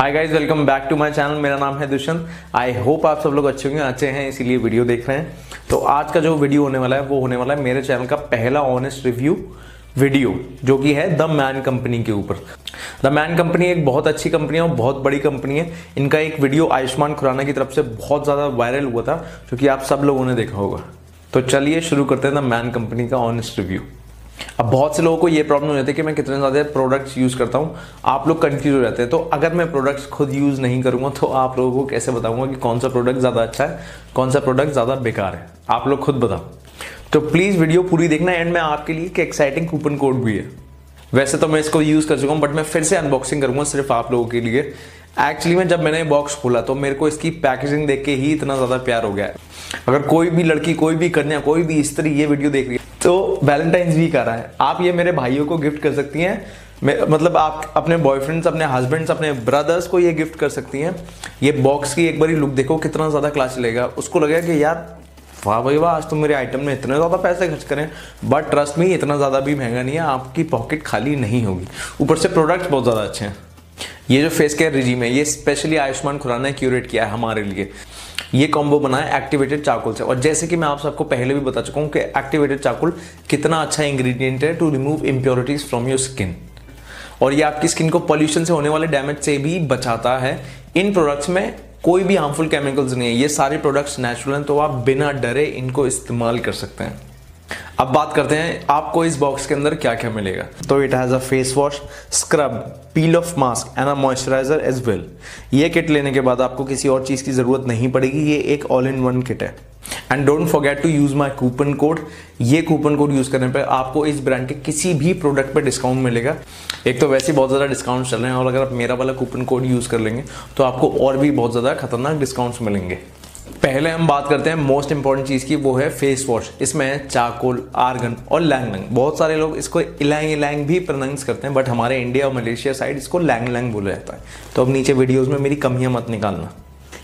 Hi guys, welcome back to my channel. मेरा नाम है दुष्यंत। आई होप आप सब लोग अच्छे होंगे, अच्छे हैं इसीलिए वीडियो देख रहे हैं। तो आज का जो वीडियो होने वाला है वो होने वाला है मेरे चैनल का पहला ऑनेस्ट रिव्यू वीडियो, जो कि है द मैन कंपनी के ऊपर। द मैन कंपनी एक बहुत अच्छी कंपनी है और बहुत बड़ी कंपनी है। इनका एक वीडियो आयुष्मान खुराना की तरफ से बहुत ज़्यादा वायरल हुआ था, जो कि आप सब लोगों ने देखा होगा। तो चलिए शुरू करते हैं द मैन कंपनी का ऑनेस्ट रिव्यू। अब बहुत से लोगों को ये प्रॉब्लम हो जाती है कि मैं कितने ज़्यादा प्रोडक्ट्स यूज़ करता हूँ, आप लोग कंफ्यूज हो जाते हैं। तो अगर मैं प्रोडक्ट्स खुद यूज़ नहीं करूँगा तो आप लोगों को कैसे बताऊँगा कि कौन सा प्रोडक्ट ज़्यादा अच्छा है, कौन सा प्रोडक्ट ज़्यादा बेकार है? आप लोग खुद बताओ। तो प्लीज़ वीडियो पूरी देखना। एंड में आपके लिए एक एक्साइटिंग कूपन कोड भी है। वैसे तो मैं इसको यूज़ कर चुका हूँ, बट मैं फिर से अनबॉक्सिंग करूँगा सिर्फ आप लोगों के लिए। एक्चुअली मैं जब मैंने बॉक्स खोला तो मेरे को इसकी पैकेजिंग देख के ही इतना ज़्यादा प्यार हो गया है। अगर कोई भी लड़की, कोई भी कन्या, कोई भी स्त्री ये वीडियो देख रही है तो वैलेंटाइंस वीक आ रहा है, आप ये मेरे भाइयों को गिफ्ट कर सकती हैं। मतलब आप अपने बॉयफ्रेंड्स, अपने हस्बैंड्स, अपने ब्रदर्स को ये गिफ्ट कर सकती हैं। ये बॉक्स की एक बारी लुक देखो, कितना ज़्यादा क्लासी लगेगा। उसको लगेगा कि यार वाह भाई वाह, आज तो मेरे आइटम में इतने ज़्यादा पैसे खर्च करें। बट ट्रस्ट मी, इतना ज़्यादा भी महंगा नहीं है, आपकी पॉकेट खाली नहीं होगी। ऊपर से प्रोडक्ट्स बहुत ज़्यादा अच्छे हैं। ये जो फेस केयर रिजीम है ये स्पेशली आयुष्मान खुराना ने क्यूरेट किया है हमारे लिए। ये कॉम्बो बना है एक्टिवेटेड चारकोल से, और जैसे कि मैं आप सबको पहले भी बता चुका हूँ कि एक्टिवेटेड चारकोल कितना अच्छा इंग्रेडिएंट है to remove impurities from your skin, और ये आपकी स्किन को पॉल्यूशन से होने वाले डैमेज से भी बचाता है। इन प्रोडक्ट्स में कोई भी हार्मफुल केमिकल्स नहीं है, ये सारे प्रोडक्ट्स नेचुरल हैं, तो आप बिना डरे इनको इस्तेमाल कर सकते हैं। अब बात करते हैं आपको इस बॉक्स के अंदर क्या क्या मिलेगा। तो it has a face wash, scrub, peel off mask and a moisturiser as well. ये किट लेने के बाद आपको किसी और चीज़ की ज़रूरत नहीं पड़ेगी, ये एक ऑल इन वन किट है। And don't forget to use my coupon code. ये कूपन कोड यूज़ करने पर आपको इस ब्रांड के किसी भी प्रोडक्ट पर डिस्काउंट मिलेगा। एक तो वैसे बहुत ज़्यादा डिस्काउंट चल रहे हैं, और अगर आप मेरा वाला कूपन कोड यूज़ कर लेंगे तो आपको और भी बहुत ज़्यादा खतरनाक डिस्काउंट्स मिलेंगे। पहले हम बात करते हैं मोस्ट इंपॉर्टेंट चीज़ की, वो है फेस वॉश। इसमें है चारकोल, आर्गन और लैंगलैंग। बहुत सारे लोग इसको इलांग इलांग भी प्रोनाउंस करते हैं, बट हमारे इंडिया और मलेशिया साइड इसको लैंगलैंग बोला जाता है। तो अब नीचे वीडियोस में मेरी कमियां मत निकालना।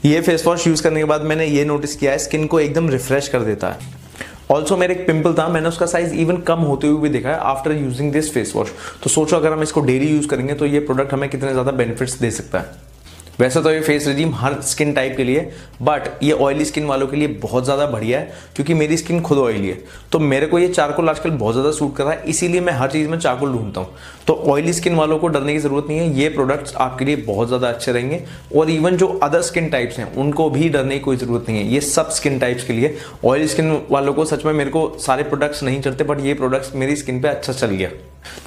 ये फेस वॉश यूज़ करने के बाद मैंने ये नोटिस किया है स्किन को एकदम रिफ्रेश कर देता है। ऑल्सो मेरे एक पिंपल था, मैंने उसका साइज इवन कम होते हुए भी देखा है after using this face wash. तो सोचो अगर हम इसको डेली यूज़ करेंगे तो ये प्रोडक्ट हमें कितने ज़्यादा बेनिफिट्स दे सकता है। वैसे तो ये फेस रिजीम हर स्किन टाइप के लिए, बट ये ऑयली स्किन वालों के लिए बहुत ज़्यादा बढ़िया है, क्योंकि मेरी स्किन खुद ऑयली है। तो मेरे को ये चारकोल आजकल बहुत ज़्यादा सूट कर रहा है, इसीलिए मैं हर चीज़ में चारकोल ढूंढता हूँ। तो ऑयली स्किन वालों को डरने की ज़रूरत नहीं है, ये प्रोडक्ट्स आपके लिए बहुत ज़्यादा अच्छे रहेंगे। और इवन जो अदर स्किन टाइप्स हैं उनको भी डरने की कोई ज़रूरत नहीं है, ये सब स्किन टाइप्स के लिए। ऑयली स्किन वालों को सच में, मेरे को सारे प्रोडक्ट्स नहीं चलते, बट ये प्रोडक्ट्स मेरी स्किन पर अच्छा चल गया।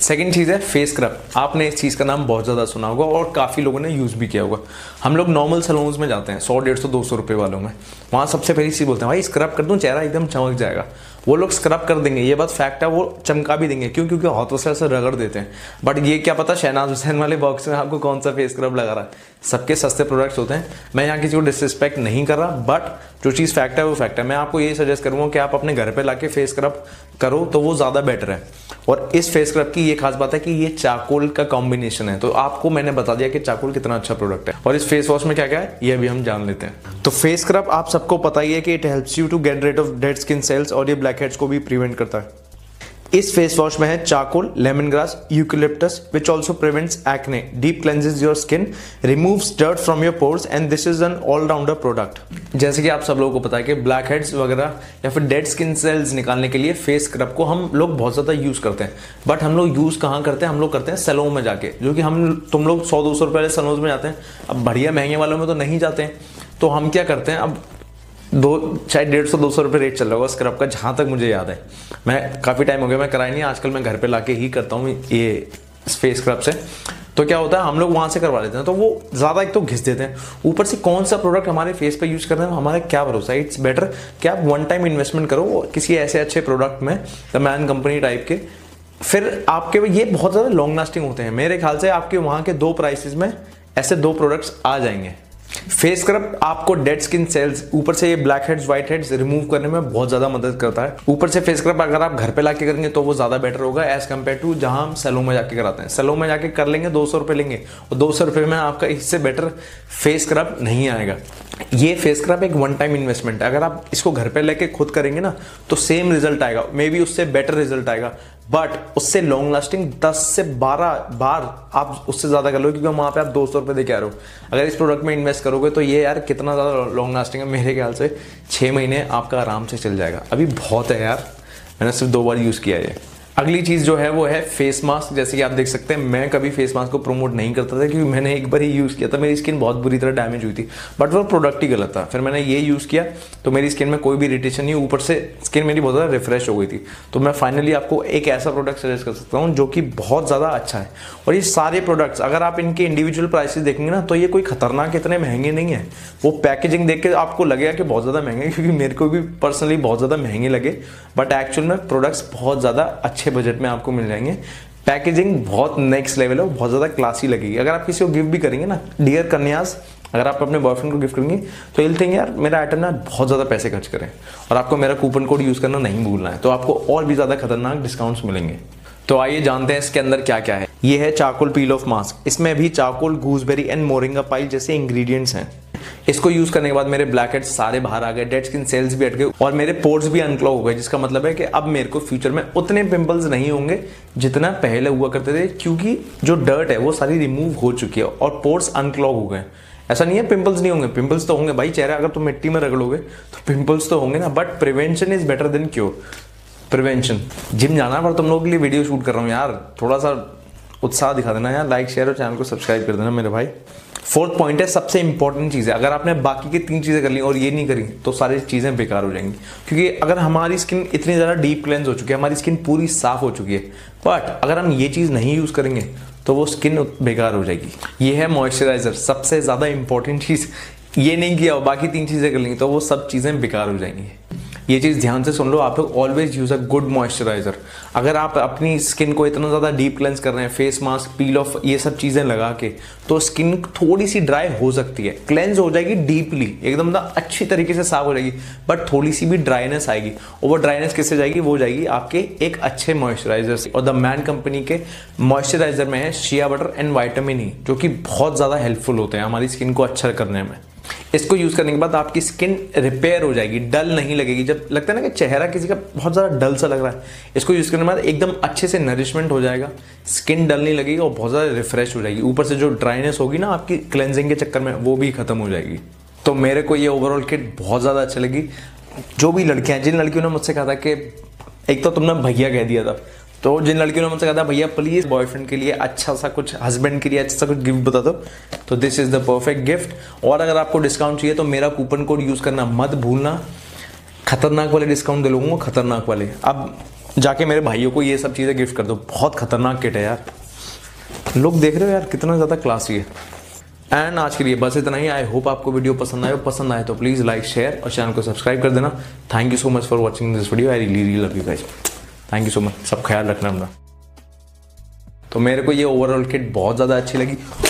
सेकेंड चीज़ है फेस स्क्रब। आपने इस चीज़ का नाम बहुत ज़्यादा सुना होगा और काफ़ी लोगों ने यूज़ भी किया होगा। हम लोग नॉर्मल सलून्स में जाते हैं 100, 150, 200 रुपये वालों में, वहाँ सबसे पहली चीज़ बोलते हैं भाई स्क्रब कर दूँ, चेहरा एकदम चमक जाएगा। वो लोग स्क्रब कर देंगे, ये बात फैक्ट है, वो चमका भी देंगे। क्यों? क्योंकि हाथों से ऐसे रगड़ देते हैं। बट ये क्या पता शहनाज हुसैन वाले बॉक्स में आपको कौन सा फेस स्क्रब लगा रहा है। सबके सस्ते प्रोडक्ट्स होते हैं, मैं यहाँ किसी को डिसरिस्पेक्ट नहीं कर रहा, बट जो चीज़ फैक्ट है वो फैक्ट है। मैं आपको ये सजेस्ट करूँगा कि आप अपने घर पर ला के फेस स्क्रब करो तो वो ज़्यादा बेटर है। और इस फेस स्क्रब की ये खास बात है कि ये चारकोल का कॉम्बिनेशन है। तो आपको मैंने बता दिया कि चारकोल कितना अच्छा प्रोडक्ट है, और इस फेस वॉश में क्या क्या है ये भी हम जान लेते हैं। तो फेस स्क्रब आप सबको पता ही है कि it helps you to get rid of dead skin cells, और ये ब्लैक हेड्स को भी प्रिवेंट करता है। इस फेस वॉश में है charcoal, lemon grass, eucalyptus, which also prevents acne, deep cleanses your skin, removes dirt from your pores, and this is an allrounder product. जैसे कि आप सब लोगों को पता है कि ब्लैक हेड्स वगैरह या फिर डेड स्किन सेल्स निकालने के लिए फेस स्क्रब को हम लोग बहुत ज़्यादा यूज़ करते हैं। बट हम लोग यूज़ कहाँ करते हैं? हम लोग करते हैं सैलून में जाके, जो कि हम तुम लोग 100, 200 रुपये वाले सैलून में जाते हैं। अब बढ़िया महंगे वालों में तो नहीं जाते हैं, तो हम क्या करते हैं, अब 150, 200 रुपये रेट चल रहा होगा स्क्रब का, जहाँ तक मुझे याद है। मैं काफ़ी टाइम हो गया मैं कराया नहीं, आजकल मैं घर पे लाके ही करता हूँ ये फेस स्क्रब से। तो क्या होता है हम लोग वहाँ से करवा लेते हैं, तो वो ज़्यादा एक तो घिस देते हैं, ऊपर से कौन सा प्रोडक्ट हमारे फेस पे यूज़ कर रहे हैं हमारा क्या भरोसा है। इट्स बेटर कि आप वन टाइम इन्वेस्टमेंट करो और किसी ऐसे अच्छे प्रोडक्ट में, द मैन कंपनी टाइप के, फिर आपके ये बहुत ज़्यादा लॉन्ग लास्टिंग होते हैं। मेरे ख्याल से आपके वहाँ के दो प्राइसेज में ऐसे दो प्रोडक्ट्स आ जाएंगे। फेस स्क्रब आपको डेड स्किन सेल्स, ऊपर से ये blackheads, whiteheads remove करने में बहुत ज़्यादा मदद करता है। ऊपर से फेस स्क्रब अगर आप घर पे लाके करेंगे तो वो ज़्यादा बेटर होगा एज़ कम्पेयर टू जहाँ हम सैलून में जाके कराते हैं। सैलून में जाके कर लेंगे, 200 रुपये लेंगे, और 200 रुपये में आपका इससे बेटर फेस स्क्रब नहीं आएगा। ये फेस स्क्रब एक वन टाइम इन्वेस्टमेंट है, अगर आप इसको घर पर लेके खुद करेंगे ना तो सेम रिजल्ट आएगा, मे बी उससे बेटर रिजल्ट आएगा। बट उससे लॉन्ग लास्टिंग 10 से 12 बार आप उससे ज़्यादा कर लो, क्योंकि वहाँ पे आप 200 रुपये दे के आ रहे हो। अगर इस प्रोडक्ट में इन्वेस्ट करोगे तो ये यार कितना ज़्यादा लॉन्ग लास्टिंग है, मेरे ख्याल से 6 महीने आपका आराम से चल जाएगा। अभी बहुत है यार, मैंने सिर्फ 2 बार यूज़ किया है। अगली चीज़ जो है वो है फेस मास्क। जैसे कि आप देख सकते हैं, मैं कभी फेस मास्क को प्रमोट नहीं करता था क्योंकि मैंने एक बार ही यूज़ किया था, मेरी स्किन बहुत बुरी तरह डैमेज हुई थी, बट वो प्रोडक्ट ही गलत था। फिर मैंने ये यूज़ किया तो मेरी स्किन में कोई भी इरिटेशन नहीं, ऊपर से स्किन मेरी बहुत ज़्यादा रिफ्रेश हो गई थी। तो मैं फाइनली आपको एक ऐसा प्रोडक्ट सजेस्ट कर सकता हूँ जो कि बहुत ज़्यादा अच्छा है। और ये सारे प्रोडक्ट्स अगर आप इनके इंडिविजुअल प्राइसेस देखेंगे ना, तो ये कोई खतरनाक इतने महंगे नहीं है। वो पैकेजिंग देख के आपको लगेगा कि बहुत ज़्यादा महंगे, क्योंकि मेरे को भी पर्सनली बहुत ज़्यादा महंगे लगे, बट एक्चुअल में प्रोडक्ट्स बहुत ज़्यादा अच्छे बजट में आपको मिल जाएंगे। पैकेजिंग बहुत नेक्स्ट लेवल है, बहुत ज्यादा क्लासी लगेगी। अगर आप किसी को गिफ्ट भी करेंगे ना, डियर कन्यास, अगर आप अपने बॉयफ्रेंड को गिफ्ट करेंगे तो यू थिंक यार मेरा आइटम ना बहुत ज्यादा पैसे खर्च करें, और आपको मेरा कूपन कोड यूज करना नहीं भूलना है, तो आपको और भी ज्यादा खतरनाक डिस्काउंट्स मिलेंगे। तो आइए जानते हैं इसके अंदर क्या क्या है। ये है चारकोल पील ऑफ मास्क। इसमें भी charcoal, gooseberry and moringa pile जैसे इंग्रेडिएंट्स हैं। इसको यूज करने के बाद मेरे ब्लैकहेड्स सारे बाहर आ गए, डेड स्किन सेल्स भी हट गए और मेरे पोर्स भी अनक्लॉग हो गए, जिसका मतलब है कि अब मेरे को फ्यूचर में उतने पिंपल्स नहीं होंगे जितना पहले हुआ करते थे, क्योंकि जो डर्ट है वो सारी रिमूव हो चुकी है और पोर्स अनक्लॉग हो गए। ऐसा नहीं है पिंपल्स नहीं होंगे, पिंपल्स तो होंगे भाई, चेहरा अगर तुम मिट्टी में रगड़ोगे तो पिंपल्स तो होंगे ना, but prevention is better than cure. Prevention, gym जाना, पर तुम लोगों के लिए वीडियो शूट कर रहा हूँ यार, थोड़ा सा उत्साह दिखा देना यार, लाइक शेयर और चैनल को सब्सक्राइब कर देना मेरे भाई। 4th पॉइंट है सबसे इंपॉर्टेंट चीज़ है, अगर आपने बाकी की 3 चीज़ें कर ली और ये नहीं करी तो सारी चीज़ें बेकार हो जाएंगी, क्योंकि अगर हमारी स्किन इतनी ज़्यादा डीप क्लेंस हो चुकी है, हमारी स्किन पूरी साफ हो चुकी है, बट अगर हम ये चीज़ नहीं यूज़ करेंगे तो वो स्किन बेकार हो जाएगी। ये है मॉइस्चराइज़र, सबसे ज़्यादा इंपॉर्टेंट चीज़। ये नहीं किया और बाकी 3 चीज़ें कर लेंगी तो वो सब चीज़ें बेकार हो जाएंगी। ये चीज़ ध्यान से सुन लो, आप लोग always use a good moisturiser. अगर आप अपनी स्किन को इतना ज़्यादा डीप क्लेंस कर रहे हैं, फेस मास्क, पील ऑफ, ये सब चीज़ें लगा के, तो स्किन थोड़ी सी ड्राई हो सकती है, क्लेंस हो जाएगी डीपली, एकदम अच्छी तरीके से साफ हो जाएगी, बट थोड़ी सी भी ड्राइनेस आएगी। और वो ड्राइनेस किससे जाएगी? वो जाएगी आपके एक अच्छे मॉइस्चराइज़र से। और द मैन कंपनी के मॉइस्चराइज़र में है shea butter and vitamin E, जो कि बहुत ज़्यादा हेल्पफुल होते हैं हमारी स्किन को अच्छा करने में। इसको यूज़ करने के बाद आपकी स्किन रिपेयर हो जाएगी, डल नहीं लगेगी। जब लगता है ना कि चेहरा किसी का बहुत ज़्यादा डल सा लग रहा है, इसको यूज़ करने के बाद एकदम अच्छे से नरिशमेंट हो जाएगा, स्किन डल नहीं लगेगी और बहुत ज़्यादा रिफ्रेश हो जाएगी। ऊपर से जो ड्राइनेस होगी ना आपकी क्लेंजिंग के चक्कर में, वो भी खत्म हो जाएगी। तो मेरे को ये ओवरऑल किट बहुत ज़्यादा अच्छी लगी। जो भी लड़कियाँ, जिन लड़कियों ने मुझसे कहा था कि, एक तो तुमने भैया कह दिया था, तो जिन लड़कियों ने मुझसे कहा था भैया प्लीज़ बॉयफ्रेंड के लिए अच्छा सा कुछ, हस्बैंड के लिए अच्छा सा कुछ गिफ्ट बता दो, तो this is the perfect gift. और अगर आपको डिस्काउंट चाहिए तो मेरा कूपन कोड यूज़ करना मत भूलना, खतरनाक वाले डिस्काउंट दे लोगों को, खतरनाक वाले। अब जाके मेरे भाइयों को ये सब चीज़ें गिफ्ट कर दो, बहुत खतरनाक किट है यार। लोग देख रहे हो यार कितना ज़्यादा क्लासी है। एंड आज के लिए बस इतना ही। आई होप आपको वीडियो पसंद आए, तो प्लीज़ लाइक, शेयर और चैनल को सब्सक्राइब कर देना। Thank you so much for watching this video, I really love you guys, thank you so much. सब ख्याल रखना अपना। तो मेरे को ये ओवरऑल किट बहुत ज़्यादा अच्छी लगी।